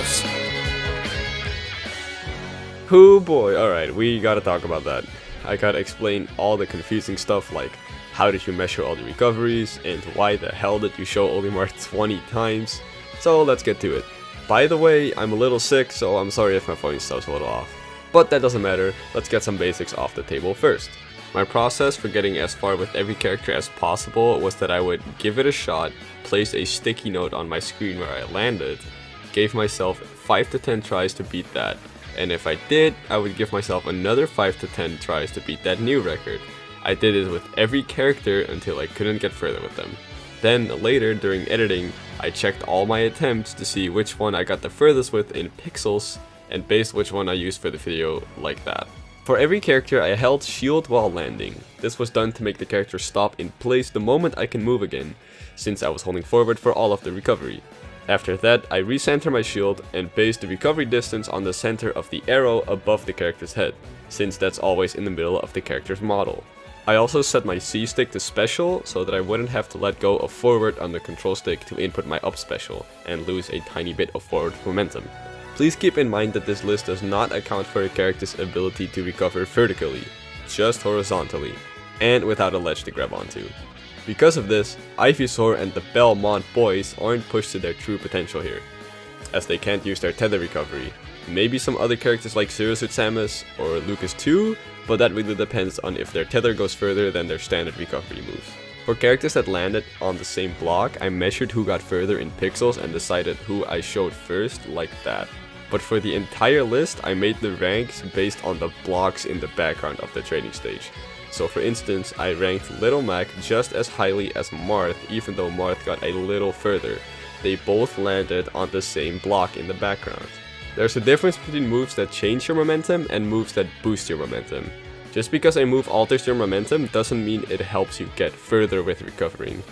Samus. Oh boy, alright, we gotta talk about that. I gotta explain all the confusing stuff like how did you measure all the recoveries and why the hell did you show Olimar 20 times. So let's get to it. By the way, I'm a little sick, so I'm sorry if my phone stuff's a little off. But that doesn't matter, let's get some basics off the table first. My process for getting as far with every character as possible was that I would give it a shot, place a sticky note on my screen where I landed, gave myself 5 to 10 tries to beat that, and if I did, I would give myself another 5 to 10 tries to beat that new record. I did it with every character until I couldn't get further with them. Then later, during editing, I checked all my attempts to see which one I got the furthest with in pixels, and based which one I used for the video like that. For every character, I held shield while landing. This was done to make the character stop in place the moment I can move again, since I was holding forward for all of the recovery. After that, I recenter my shield and based the recovery distance on the center of the arrow above the character's head, since that's always in the middle of the character's model. I also set my C stick to special so that I wouldn't have to let go of forward on the control stick to input my up special and lose a tiny bit of forward momentum. Please keep in mind that this list does not account for a character's ability to recover vertically, just horizontally, and without a ledge to grab onto. Because of this, Ivysaur and the Belmont boys aren't pushed to their true potential here, as they can't use their tether recovery. Maybe some other characters like Zero Suit Samus or Lucas too, but that really depends on if their tether goes further than their standard recovery moves. For characters that landed on the same block, I measured who got further in pixels and decided who I showed first, like that. But for the entire list, I made the ranks based on the blocks in the background of the training stage. So for instance, I ranked Little Mac just as highly as Marth, even though Marth got a little further. They both landed on the same block in the background. There's a difference between moves that change your momentum and moves that boost your momentum. Just because a move alters your momentum doesn't mean it helps you get further with recovering.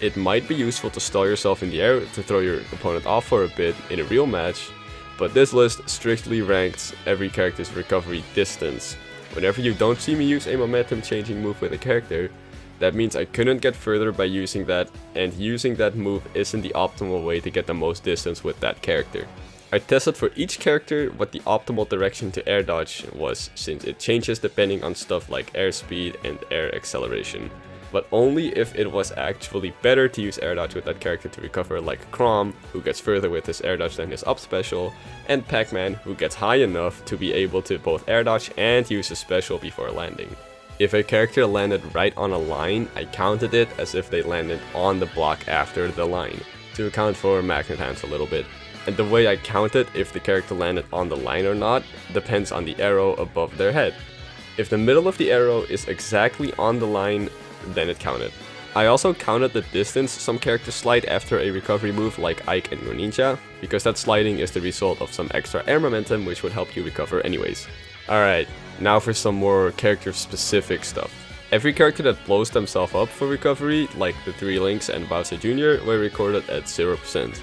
It might be useful to stall yourself in the air to throw your opponent off for a bit in a real match, but this list strictly ranks every character's recovery distance. Whenever you don't see me use a momentum changing move with a character, that means I couldn't get further by using that, and using that move isn't the optimal way to get the most distance with that character. I tested for each character what the optimal direction to air dodge was, since it changes depending on stuff like air speed and air acceleration, but only if it was actually better to use air dodge with that character to recover, like Chrom, who gets further with his air dodge than his up special, and Pac-Man, who gets high enough to be able to both air dodge and use his special before landing. If a character landed right on a line, I counted it as if they landed on the block after the line, to account for magnet hands a little bit. And the way I counted if the character landed on the line or not depends on the arrow above their head. If the middle of the arrow is exactly on the line, then it counted. I also counted the distance some characters slide after a recovery move like Ike and Greninja, because that sliding is the result of some extra air momentum which would help you recover anyways. Alright, now for some more character specific stuff. Every character that blows themselves up for recovery, like the 3 Lynx and Bowser Jr., were recorded at 0%.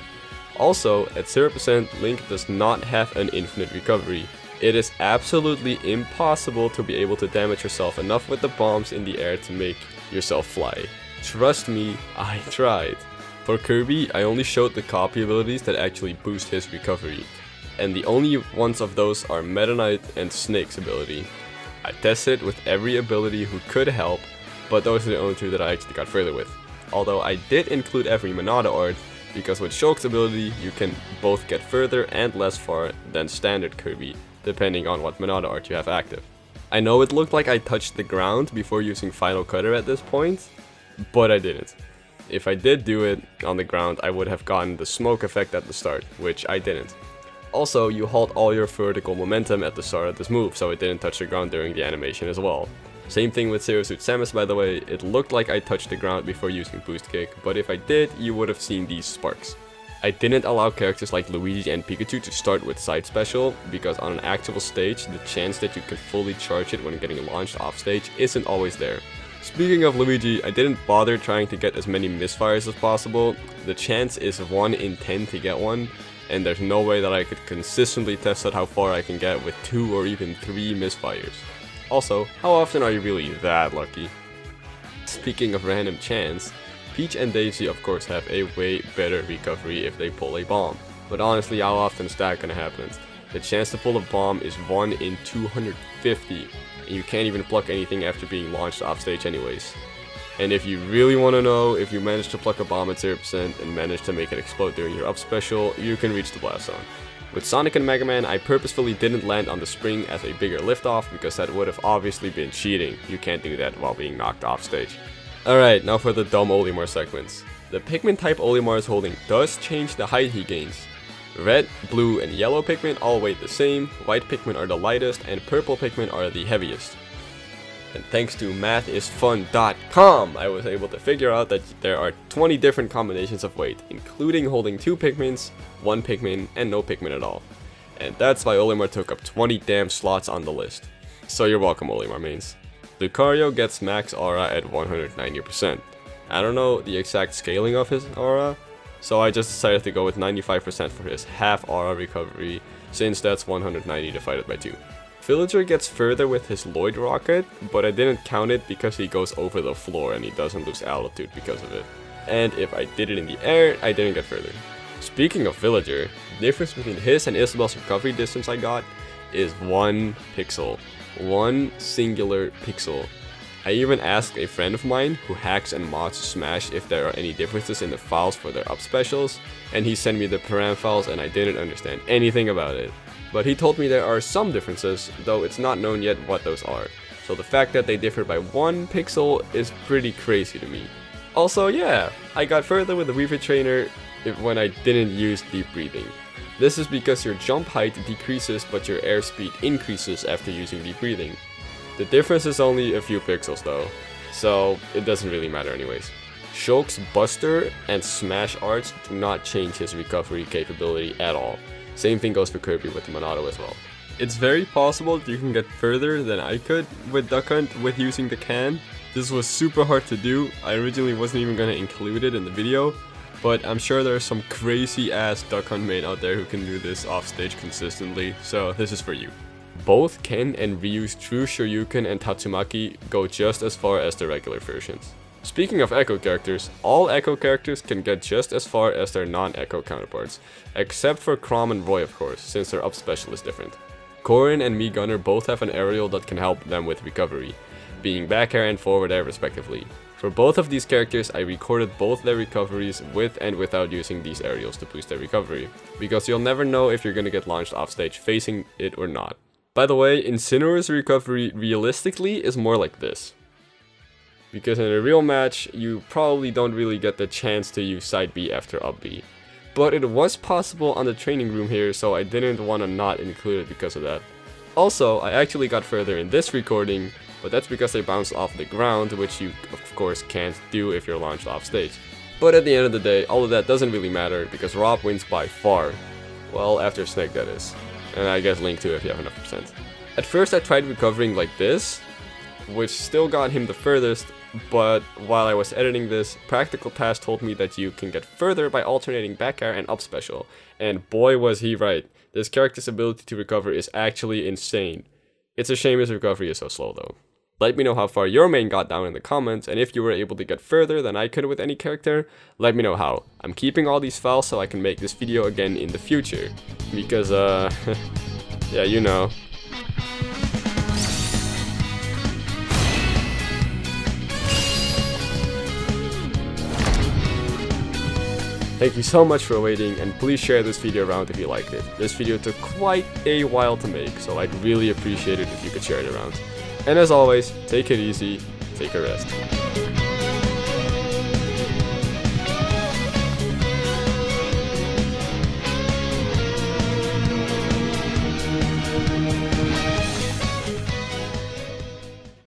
Also, at 0%, Link does not have an infinite recovery. It is absolutely impossible to be able to damage yourself enough with the bombs in the air to make yourself fly. Trust me, I tried. For Kirby, I only showed the copy abilities that actually boost his recovery, and the only ones of those are Meta Knight and Snake's ability. I tested with every ability who could help, but those are the only two that I actually got further with. Although I did include every Monado art, because with Shulk's ability, you can both get further and less far than standard Kirby, depending on what Monado art you have active. I know it looked like I touched the ground before using Final Cutter at this point, but I didn't. If I did do it on the ground, I would have gotten the smoke effect at the start, which I didn't. Also, you halt all your vertical momentum at the start of this move, so it didn't touch the ground during the animation as well. Same thing with Zero Suit Samus, by the way. It looked like I touched the ground before using Boost Kick, but if I did, you would have seen these sparks. I didn't allow characters like Luigi and Pikachu to start with side special, because on an actual stage, the chance that you could fully charge it when getting launched off stage isn't always there. Speaking of Luigi, I didn't bother trying to get as many misfires as possible. The chance is 1 in 10 to get one, and there's no way that I could consistently test out how far I can get with 2 or even 3 misfires. Also, how often are you really that lucky? Speaking of random chance, Peach and Daisy of course have a way better recovery if they pull a bomb. but honestly, how often is that gonna happen? The chance to pull a bomb is 1 in 250, and you can't even pluck anything after being launched off stage anyways. And if you really want to know if you managed to pluck a bomb at 0% and managed to make it explode during your up special, you can reach the blast zone. With Sonic and Mega Man, I purposefully didn't land on the spring as a bigger liftoff because that would have obviously been cheating. You can't do that while being knocked off stage. Alright, now for the dumb Olimar segments. The Pikmin type Olimar's holding does change the height he gains. Red, blue, and yellow Pikmin all weigh the same, white Pikmin are the lightest, and purple Pikmin are the heaviest. And thanks to mathisfun.com, I was able to figure out that there are 20 different combinations of weight, including holding 2 Pikmins, 1 Pikmin, and no Pikmin at all. And that's why Olimar took up 20 damn slots on the list. So you're welcome, Olimar mains. Lucario gets max aura at 190%. I don't know the exact scaling of his aura, so I just decided to go with 95% for his half aura recovery, since that's 190 divided by 2. Villager gets further with his Lloyd rocket, but I didn't count it because he goes over the floor and he doesn't lose altitude because of it. And if I did it in the air, I didn't get further. Speaking of Villager, the difference between his and Isabel's recovery distance I got is 1 pixel. One singular pixel. I even asked a friend of mine who hacks and mods Smash if there are any differences in the files for their up specials, and he sent me the param files and I didn't understand anything about it. But he told me there are some differences, though it's not known yet what those are. So the fact that they differ by 1 pixel is pretty crazy to me. Also, yeah, I got further with the Weaver Trainer when I didn't use Deep Breathing. This is because your jump height decreases but your airspeed increases after using Deep Breathing. The difference is only a few pixels though, so it doesn't really matter anyways. Shulk's Buster and Smash Arts do not change his recovery capability at all. Same thing goes for Kirby with the Monado as well. It's very possible that you can get further than I could with Duck Hunt with using the can. This was super hard to do. I originally wasn't even going to include it in the video, but I'm sure there's some crazy ass Duck Hunt main out there who can do this off stage consistently, so this is for you. Both Ken and Ryu's True Shoryuken and Tatsumaki go just as far as the regular versions. Speaking of Echo characters, all Echo characters can get just as far as their non-Echo counterparts, except for Chrom and Roy of course, since their up special is different. Corrin and Mii Gunner both have an aerial that can help them with recovery, being back air and forward air respectively. For both of these characters, I recorded both their recoveries with and without using these aerials to boost their recovery, because you'll never know if you're gonna get launched offstage facing it or not. By the way, Incineroar's recovery realistically is more like this. Because in a real match, you probably don't really get the chance to use side B after up B. But it was possible on the training room here, so I didn't want to not include it because of that. Also, I actually got further in this recording, but that's because they bounced off the ground, which you of course can't do if you're launched off stage. But at the end of the day, all of that doesn't really matter, because Rob wins by far. Well, after Snake that is. And I guess Link too if you have enough percent. At first I tried recovering like this, which still got him the furthest, but while I was editing this, Practical Task told me that you can get further by alternating back air and up special. And boy was he right. This character's ability to recover is actually insane. It's a shame his recovery is so slow though. Let me know how far your main got down in the comments, and if you were able to get further than I could with any character, let me know how. I'm keeping all these files so I can make this video again in the future. Because yeah, you know. Thank you so much for waiting, and please share this video around if you liked it. This video took quite a while to make, so I'd really appreciate it if you could share it around. And as always, take it easy, take a rest.